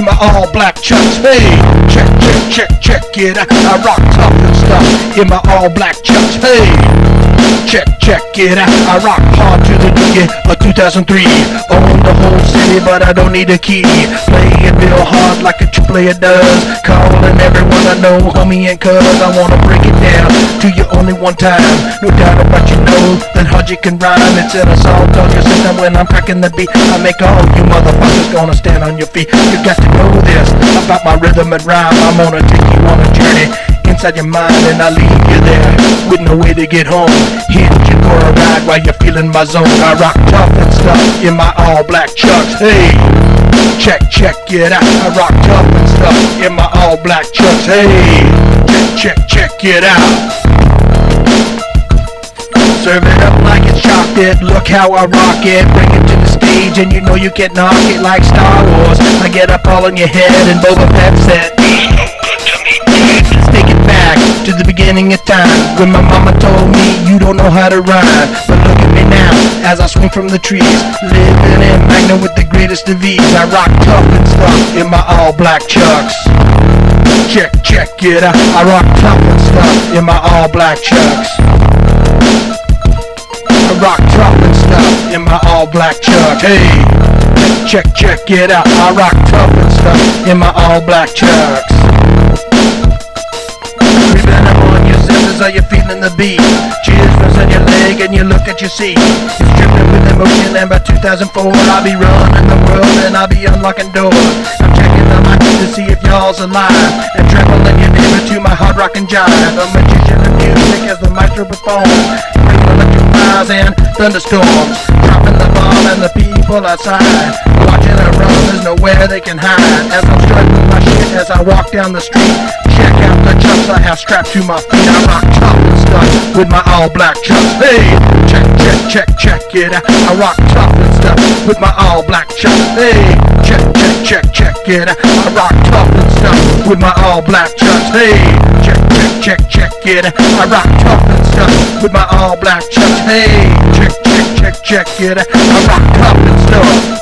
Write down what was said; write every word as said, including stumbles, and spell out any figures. in my all-black chucks. Hey, check, check, check, check it out. I rock tough and stuff in my all-black chucks. Hey, check, check it out. I rock hard to the year of two thousand three. Own the whole city, but I don't need a key. Playing real hard like a true player does. Calling everyone I know, homie and cuz. I wanna break it down to you only one time. No doubt about you know that hard you can rhyme. It's an assault on your system when I'm cracking the beat. I make all you motherfuckers gonna stand on your feet. You got to know this about my rhythm and rhyme. I'm gonna take you on a journey inside your mind, and I leave you there with no way to get home. Hit you for a ride while you're feeling my zone. I rock tough and stuff in my all-black chucks. Hey, check, check it out. I rock tough and stuff in my all-black chucks. Hey, check, check, check it out. Serve it up like it's chocolate. Look how I rock it. Bring it to the stage, and you know you can knock it like Star Wars. I get up all on your head, and Boba Fett said, take it back to the beginning of time when my mama told me you don't know how to rhyme. But look at me now as I swing from the trees, living in Magna with the greatest of ease. I rock tough and stuff in my all-black chucks. Check, check it out. I rock tough and stuff in my all-black chucks. Rock tough and stuff in my all-black chuck. Hey, check, check it out. I rock tough and stuff in my all-black chucks. Remember on your senses, are you feeling the beat? Cheers on your leg and you look at your seat. It's dripping with emotion, and by two thousand four I'll be running the world and I'll be unlocking doors. I'm checking on my team to see if y'all's alive, and traveling your neighbor to my hard rockin' jive. A magician of music as the maestro performs. And thunderstorms, dropping the bomb and the people outside, watching I run, there's nowhere they can hide, as I'm strutting my shit as I walk down the street. Check out the chucks I have strapped to my feet. I rock tough and stuff with my all-black chucks. Hey, check, check, check, check it out. I rock tough and stuff with my all-black chucks. Hey, check, check, check, check it out. I rock tough and stuff with my all-black chucks. Hey, check, check, check, check it out. I rock tough and stuff with my all-black chucks. Hey, check, check, check, check it out. I rock tough and stuff.